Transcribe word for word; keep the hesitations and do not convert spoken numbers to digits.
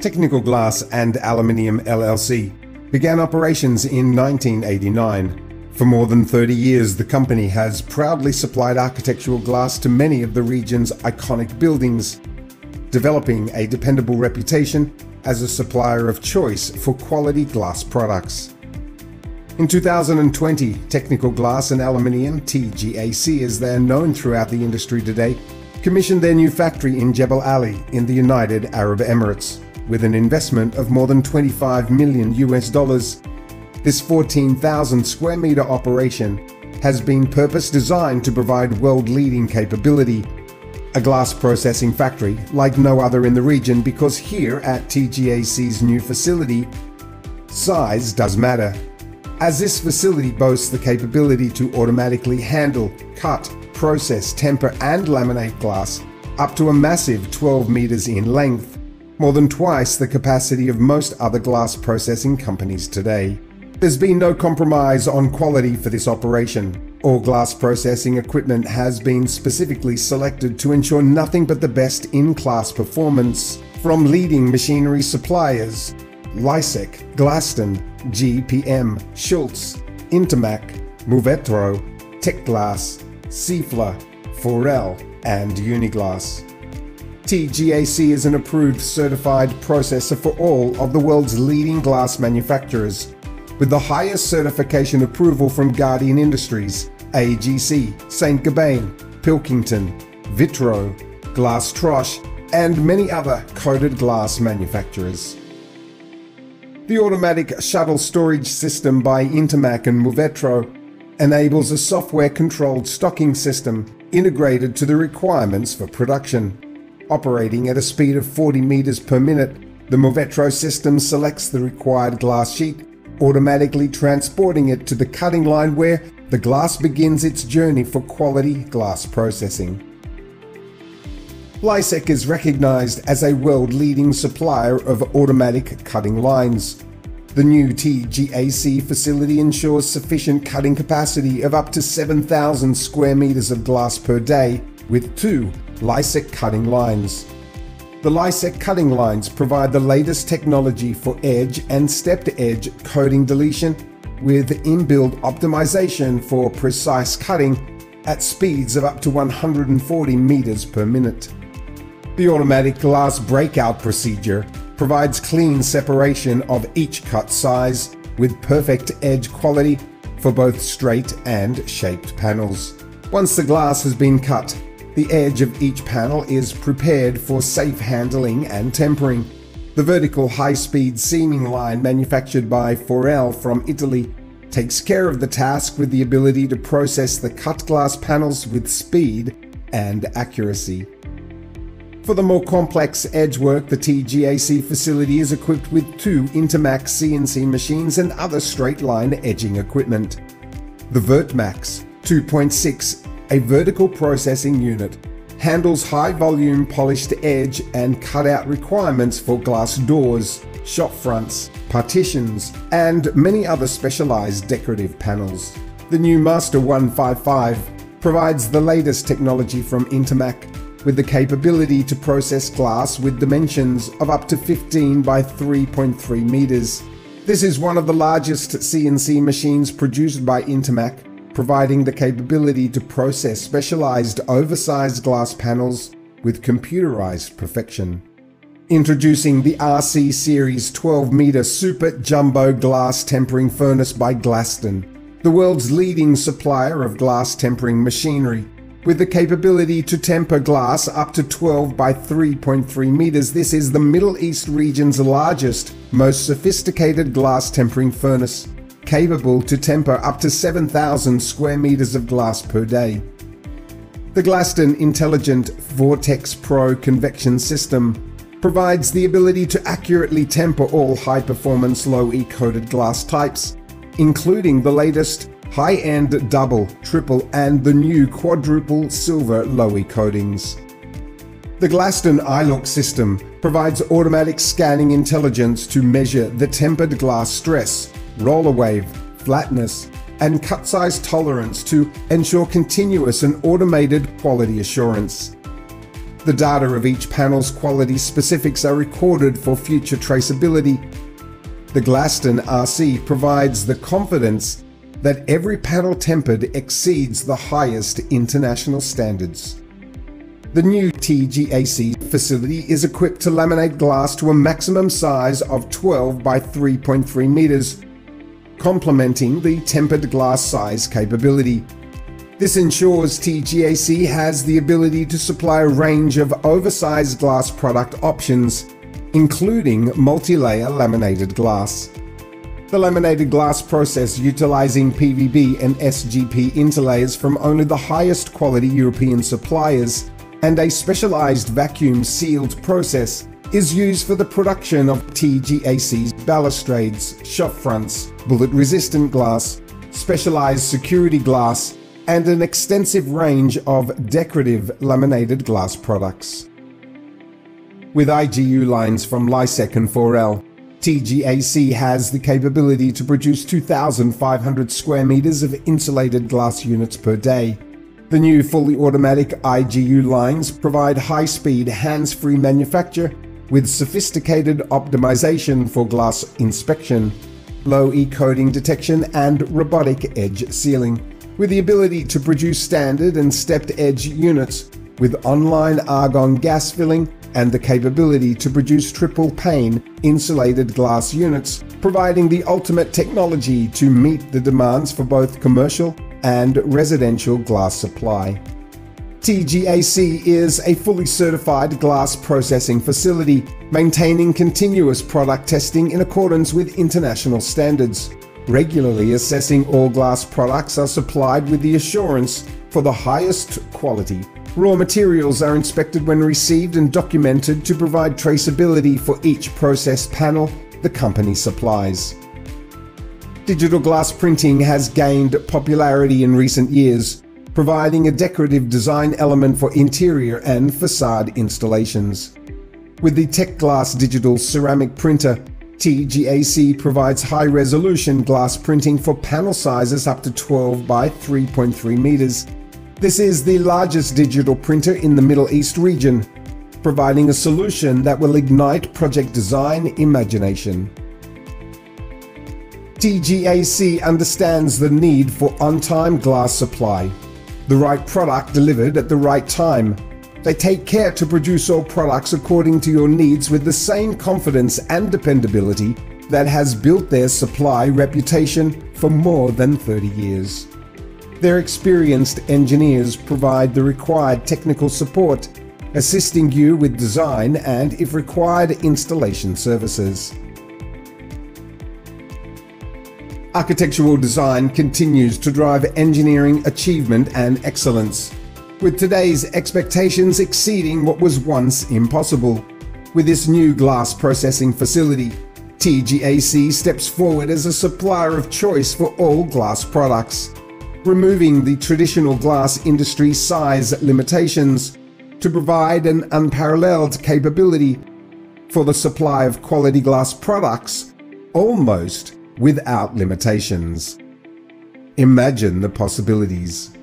Technical Glass and Aluminium L L C began operations in nineteen eighty-nine. For more than thirty years, the company has proudly supplied architectural glass to many of the region's iconic buildings, developing a dependable reputation as a supplier of choice for quality glass products. In two thousand twenty, Technical Glass and Aluminium, T G A C as they are known throughout the industry today, commissioned their new factory in Jebel Ali in the United Arab Emirates with an investment of more than twenty-five million US dollars. This fourteen thousand square meter operation has been purpose-designed to provide world-leading capability, a glass processing factory like no other in the region, because here at T G A C's new facility, size does matter, as this facility boasts the capability to automatically handle, cut, process, temper and laminate glass up to a massive twelve meters in length, more than twice the capacity of most other glass processing companies today. There's been no compromise on quality for this operation. All glass processing equipment has been specifically selected to ensure nothing but the best in-class performance from leading machinery suppliers LiSEC, Glaston, G P M, Schultz, Intermac, Movetro, Tech Glass, Sifla, Forel and UniGlass. T G A C is an approved certified processor for all of the world's leading glass manufacturers, with the highest certification approval from Guardian Industries, A G C, Saint-Gobain, Pilkington, Vitro, Glass Trosh and many other coated glass manufacturers. The automatic shuttle storage system by Intermac and Movetro enables a software-controlled stocking system integrated to the requirements for production. Operating at a speed of forty meters per minute, the Movetro system selects the required glass sheet, automatically transporting it to the cutting line where the glass begins its journey for quality glass processing. LiSEC is recognized as a world-leading supplier of automatic cutting lines. The new T G A C facility ensures sufficient cutting capacity of up to seven thousand square meters of glass per day with two LiSEC cutting lines. The LiSEC cutting lines provide the latest technology for edge and step-to-edge coating deletion with inbuilt optimization for precise cutting at speeds of up to one hundred forty meters per minute. The automatic glass breakout procedure provides clean separation of each cut size with perfect edge quality for both straight and shaped panels. Once the glass has been cut, the edge of each panel is prepared for safe handling and tempering. The vertical high-speed seaming line manufactured by Forel from Italy takes care of the task with the ability to process the cut glass panels with speed and accuracy. For the more complex edge work, the T G A C facility is equipped with two Intermac C N C machines and other straight-line edging equipment. The Vertmax two point six, a vertical processing unit, handles high-volume polished edge and cutout requirements for glass doors, shop fronts, partitions, and many other specialized decorative panels. The new Master one fifty-five provides the latest technology from Intermac, with the capability to process glass with dimensions of up to fifteen by three point three meters. This is one of the largest C N C machines produced by Intermac, providing the capability to process specialized oversized glass panels with computerized perfection. Introducing the R C series twelve meter super jumbo glass tempering furnace by Glaston, the world's leading supplier of glass tempering machinery. With the capability to temper glass up to twelve by three point three meters, this is the Middle East region's largest, most sophisticated glass tempering furnace, capable to temper up to seven thousand square meters of glass per day. The Glaston Intelligent Vortex Pro convection system provides the ability to accurately temper all high-performance low-E coated glass types, including the latest high-end double, triple and the new quadruple silver low-E coatings. The Glaston iLook system provides automatic scanning intelligence to measure the tempered glass stress, roller wave, flatness and cut size tolerance to ensure continuous and automated quality assurance. The data of each panel's quality specifics are recorded for future traceability. The Glaston R C provides the confidence that every panel tempered exceeds the highest international standards. The new T G A C facility is equipped to laminate glass to a maximum size of twelve by three point three meters, complementing the tempered glass size capability. This ensures T G A C has the ability to supply a range of oversized glass product options, including multi-layer laminated glass. The laminated glass process utilizing P V B and S G P interlayers from only the highest quality European suppliers and a specialized vacuum sealed process is used for the production of T G A C's balustrades, shop fronts, bullet resistant glass, specialized security glass, and an extensive range of decorative laminated glass products. With I G U lines from LiSEC and four L, T G A C has the capability to produce two thousand five hundred square meters of insulated glass units per day. The new fully automatic I G U lines provide high-speed, hands-free manufacture with sophisticated optimization for glass inspection, low E-coating detection, and robotic edge sealing, with the ability to produce standard and stepped edge units with online argon gas filling and the capability to produce triple pane insulated glass units, providing the ultimate technology to meet the demands for both commercial and residential glass supply. T G A C is a fully certified glass processing facility, maintaining continuous product testing in accordance with international standards, regularly assessing all glass products are supplied with the assurance for the highest quality. Raw materials are inspected when received and documented to provide traceability for each process panel the company supplies. Digital glass printing has gained popularity in recent years, providing a decorative design element for interior and facade installations. With the Tech Glass Digital Ceramic Printer, T G A C provides high-resolution glass printing for panel sizes up to twelve by three point three meters. This is the largest digital printer in the Middle East region, providing a solution that will ignite project design imagination. T G A C understands the need for on-time glass supply, the right product delivered at the right time. They take care to produce all products according to your needs with the same confidence and dependability that has built their supply reputation for more than thirty years. Their experienced engineers provide the required technical support, assisting you with design and, if required, installation services. Architectural design continues to drive engineering achievement and excellence, with today's expectations exceeding what was once impossible. With this new glass processing facility, T G A C steps forward as a supplier of choice for all glass products, removing the traditional glass industry size limitations to provide an unparalleled capability for the supply of quality glass products almost without limitations. Imagine the possibilities.